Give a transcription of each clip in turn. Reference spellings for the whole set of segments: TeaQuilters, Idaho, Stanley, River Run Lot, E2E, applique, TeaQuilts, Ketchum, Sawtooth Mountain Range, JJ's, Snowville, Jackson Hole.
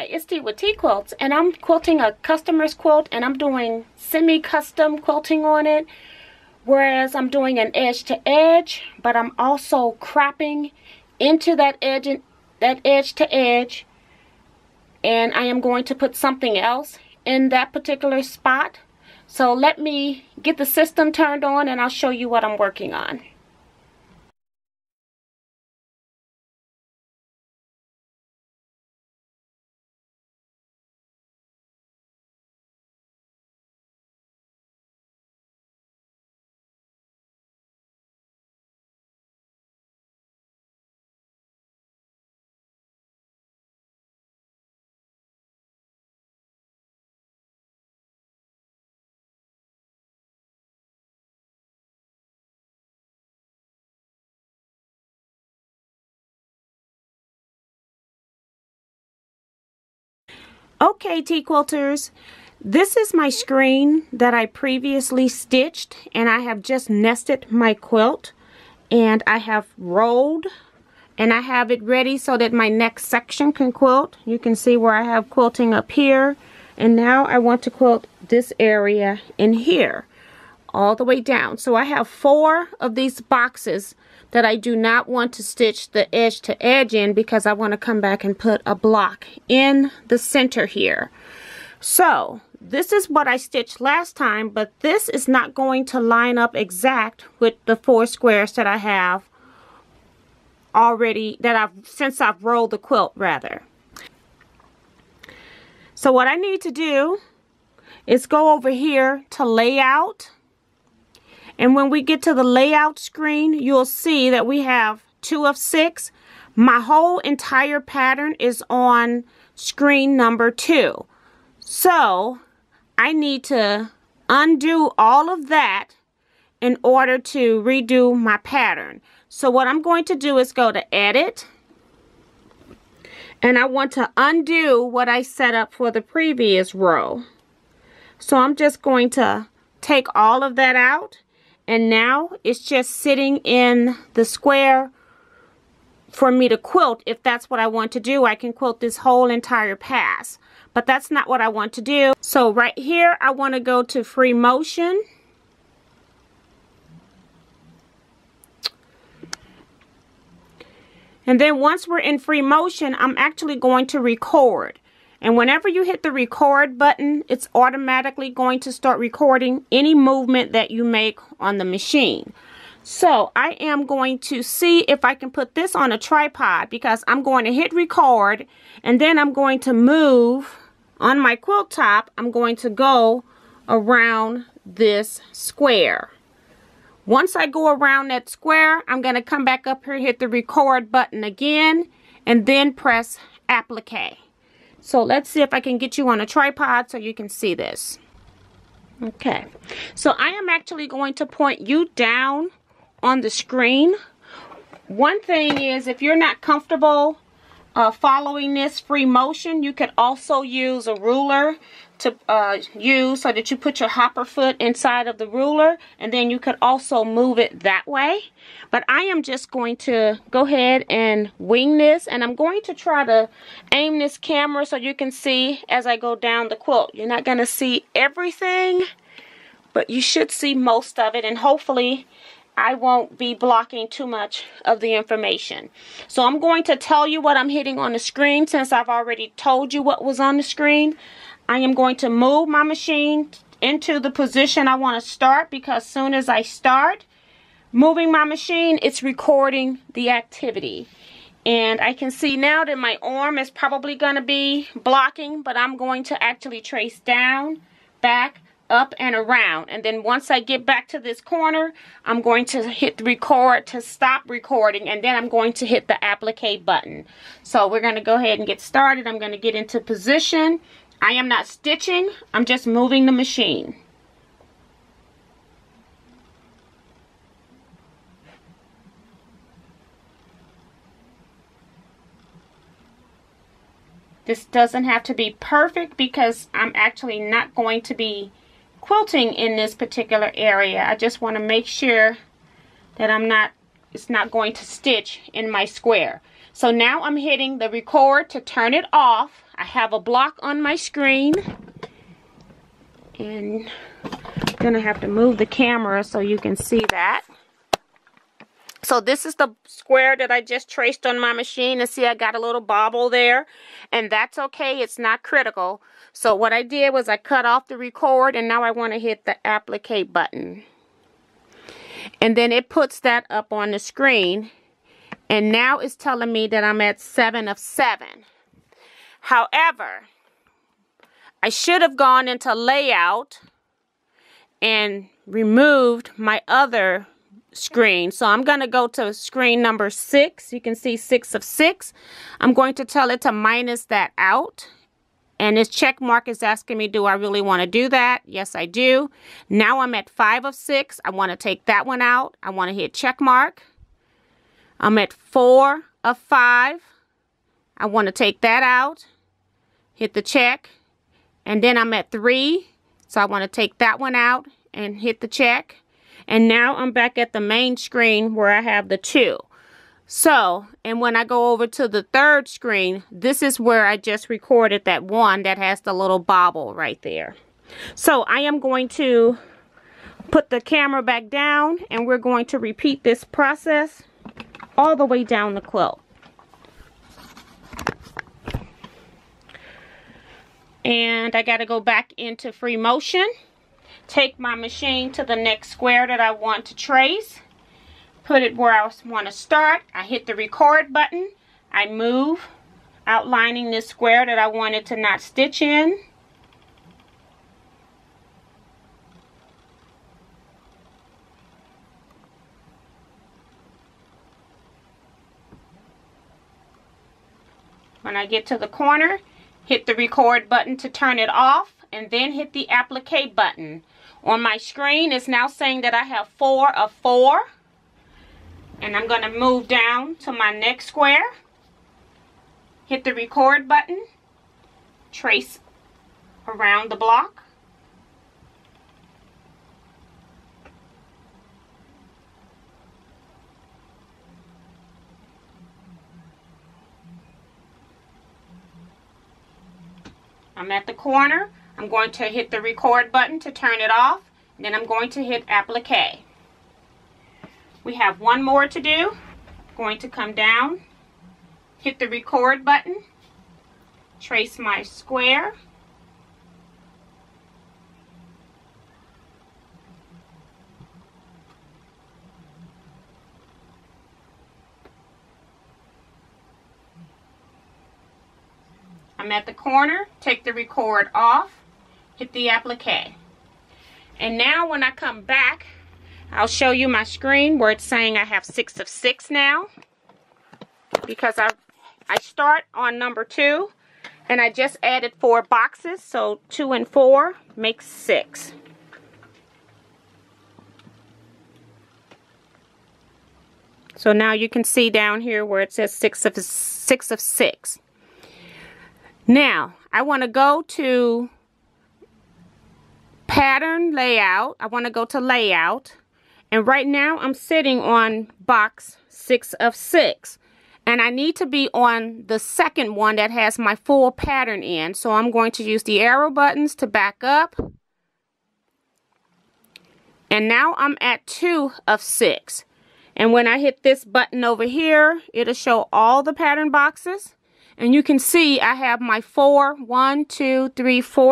Hi, it's T with T Quilts, and I'm quilting a customer's quilt, and I'm doing semi-custom quilting on it, whereas I'm doing an edge to edge, but I'm also cropping into that edge and that edge to edge, and I am going to put something else in that particular spot. So let me get the system turned on and I'll show you what I'm working on. Okay, TeaQuilters, this is my screen that I previously stitched, and I have just nested my quilt, and I have rolled, and I have it ready so that my next section can quilt. You can see where I have quilting up here, and now I want to quilt this area in here all the way down. So I have four of these boxes that I do not want to stitch the edge to edge in, because I want to come back and put a block in the center here. So this is what I stitched last time, but this is not going to line up exact with the four squares that I have already, since I've rolled the quilt rather. So what I need to do is go over here to layout. And when we get to the layout screen, you'll see that we have 2 of 6. My whole entire pattern is on screen number 2. So I need to undo all of that in order to redo my pattern. So what I'm going to do is go to edit. And I want to undo what I set up for the previous row. So I'm just going to take all of that out. And now it's just sitting in the square for me to quilt. If that's what I want to do, I can quilt this whole entire pass. But that's not what I want to do. So right here, I want to go to free motion. And then once we're in free motion, I'm actually going to record. And whenever you hit the record button, it's automatically going to start recording any movement that you make on the machine. So I am going to see if I can put this on a tripod, because I'm going to hit record and then I'm going to move on my quilt top. I'm going to go around this square. Once I go around that square, I'm going to come back up here, hit the record button again, and then press applique. So let's see if I can get you on a tripod so you can see this. Okay, so I am actually going to point you down on the screen. One thing is, if you're not comfortable following this free motion, you could also use a ruler to use, so that you put your hopper foot inside of the ruler, and then you could also move it that way. But I am just going to go ahead and wing this, and I'm going to try to aim this camera so you can see as I go down the quilt. You're not going to see everything, but you should see most of it, and hopefully I won't be blocking too much of the information. So I'm going to tell you what I'm hitting on the screen, since I've already told you what was on the screen. I am going to move my machine into the position I want to start, because as soon as I start moving my machine, it's recording the activity. And I can see now that my arm is probably going to be blocking, but I'm going to actually trace down, back, up and around, and then once I get back to this corner, I'm going to hit record to stop recording, and then I'm going to hit the applique button. So we're going to go ahead and get started. I'm going to get into position. I am not stitching, I'm just moving the machine. This doesn't have to be perfect, because I'm actually not going to be quilting in this particular area. I just want to make sure that it's not going to stitch in my square. So now I'm hitting the record to turn it off. I have a block on my screen, and I'm gonna have to move the camera so you can see that. So this is the square that I just traced on my machine, and see I got a little bobble there, and that's okay, it's not critical. So what I did was I cut off the record, and now I want to hit the applique button, and then it puts that up on the screen, and now it's telling me that I'm at 7 of 7. However, I should have gone into layout and removed my other screen. So I'm going to go to screen number 6. You can see 6 of 6. I'm going to tell it to minus that out. And this check mark is asking me, do I really want to do that? Yes, I do. Now I'm at 5 of 6. I want to take that one out. I want to hit check mark. I'm at 4 of 5. I want to take that out. Hit the check. And then I'm at 3. So I want to take that one out and hit the check. And now I'm back at the main screen where I have the 2. So, and when I go over to the third screen, this is where I just recorded that one that has the little bobble right there. So I am going to put the camera back down, and we're going to repeat this process all the way down the quilt. And I got to go back into free motion. Take my machine to the next square that I want to trace. Put it where I want to start. I hit the record button. I move, outlining this square that I wanted to not stitch in. When I get to the corner, hit the record button to turn it off, and then hit the applique button. On my screen, it's now saying that I have 4 of 4. And I'm going to move down to my next square. Hit the record button. Trace around the block. I'm at the corner. I'm going to hit the record button to turn it off, and then I'm going to hit applique. We have one more to do. I'm going to come down, hit the record button, trace my square. I'm at the corner, take the record off, hit the applique. And now when I come back, I'll show you my screen where it's saying I have 6 of 6 now, because I start on number 2, and I just added 4 boxes, so 2 and 4 makes 6. So now you can see down here where it says 6 of 6. Now I want to go to pattern layout. I want to go to layout, and right now I'm sitting on box 6 of 6, and I need to be on the second one that has my full pattern in. So I'm going to use the arrow buttons to back up, and now I'm at 2 of 6. And when I hit this button over here, it'll show all the pattern boxes. And you can see I have my 4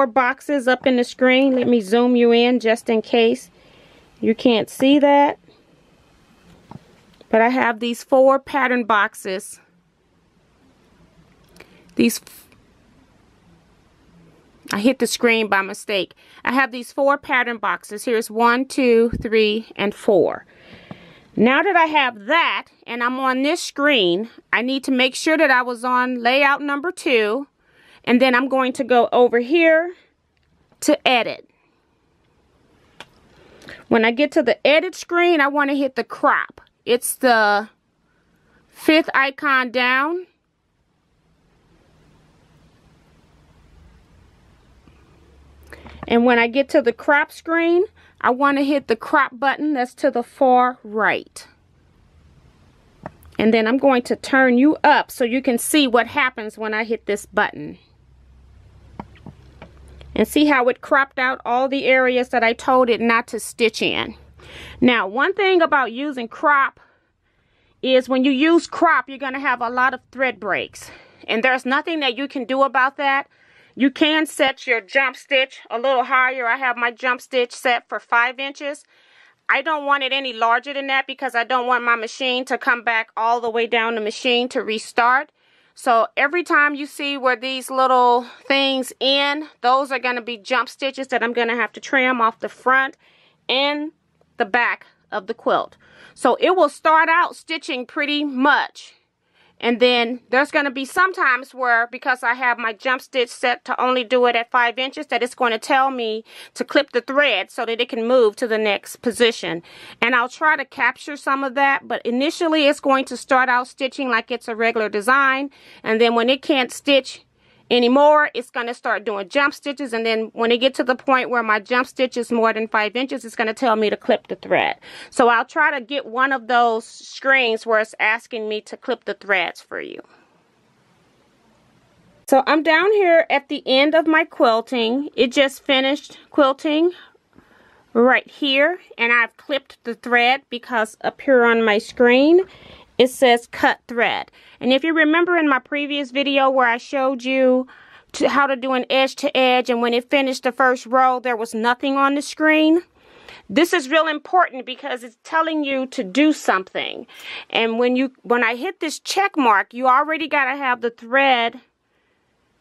boxes up in the screen. Let me zoom you in just in case you can't see that. But I have these 4 pattern boxes. I hit the screen by mistake. I have these 4 pattern boxes. Here's 1, 2, 3, and 4. Now that I have that, and I'm on this screen, I need to make sure that I was on layout number 2, and then I'm going to go over here to edit. When I get to the edit screen, I want to hit the crop. It's the 5th icon down. And when I get to the crop screen, I want to hit the crop button that's to the far right. And then I'm going to turn you up so you can see what happens when I hit this button. And see how it cropped out all the areas that I told it not to stitch in. Now, one thing about using crop is when you use crop, you're going to have a lot of thread breaks. And there's nothing that you can do about that. You can set your jump stitch a little higher. I have my jump stitch set for 5 inches. I don't want it any larger than that because I don't want my machine to come back all the way down the machine to restart. So every time you see where these little things end, those are going to be jump stitches that I'm going to have to trim off the front and the back of the quilt. So it will start out stitching pretty much, and then there's going to be some times where, because I have my jump stitch set to only do it at 5 inches, that it's going to tell me to clip the thread so that it can move to the next position. And I'll try to capture some of that, but initially it's going to start out stitching like it's a regular design, and then when it can't stitch anymore, it's going to start doing jump stitches, and then when it gets to the point where my jump stitch is more than 5 inches, it's going to tell me to clip the thread. So I'll try to get one of those screens where it's asking me to clip the threads for you. So I'm down here at the end of my quilting. It just finished quilting right here, and I've clipped the thread because up here on my screen it says cut thread. And if you remember in my previous video where I showed you how to do an edge to edge, and when it finished the first row there was nothing on the screen, this is real important because it's telling you to do something. And when I hit this check mark, you already got to have the thread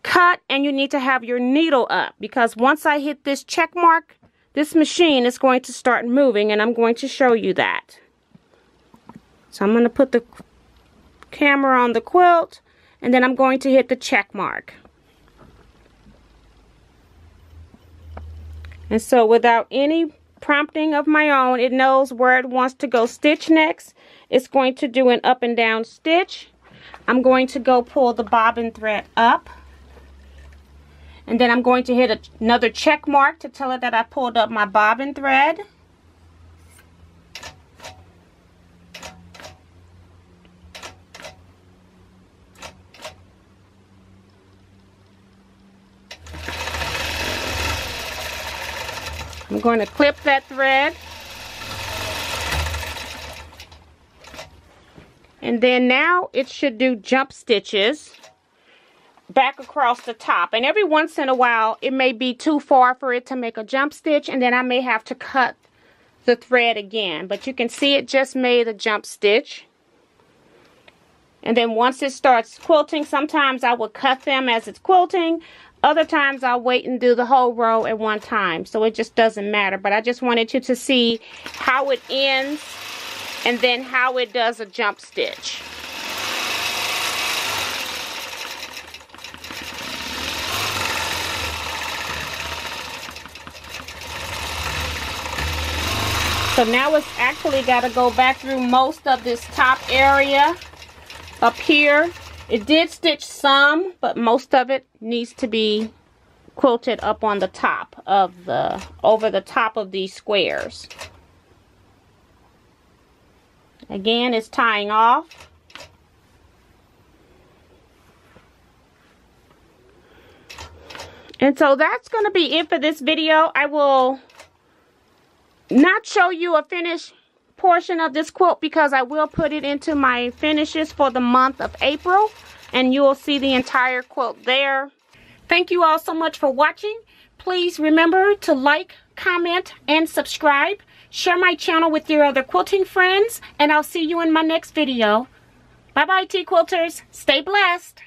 cut and you need to have your needle up, because once I hit this check mark, this machine is going to start moving, and I'm going to show you that. So I'm going to put the camera on the quilt, and then I'm going to hit the check mark. And so without any prompting of my own, it knows where it wants to go stitch next. It's going to do an up and down stitch. I'm going to go pull the bobbin thread up, and then I'm going to hit another check mark to tell it that I pulled up my bobbin thread. I'm going to clip that thread, and then now it should do jump stitches back across the top. And every once in a while it may be too far for it to make a jump stitch, and then I may have to cut the thread again, but you can see it just made a jump stitch. And then once it starts quilting, sometimes I will cut them as it's quilting. Other times I'll wait and do the whole row at one time, so it just doesn't matter. But I just wanted you to see how it ends and then how it does a jump stitch. So now it's actually got to go back through most of this top area up here. It did stitch some, but most of it needs to be quilted up on the top of the, over the top of these squares. Again, it's tying off. And so that's going to be it for this video. I will not show you a finished portion of this quilt because I will put it into my finishes for the month of April, and you will see the entire quilt there. Thank you all so much for watching. Please remember to like, comment, and subscribe. Share my channel with your other quilting friends, and I'll see you in my next video. Bye bye, TeaQuilters. Stay blessed.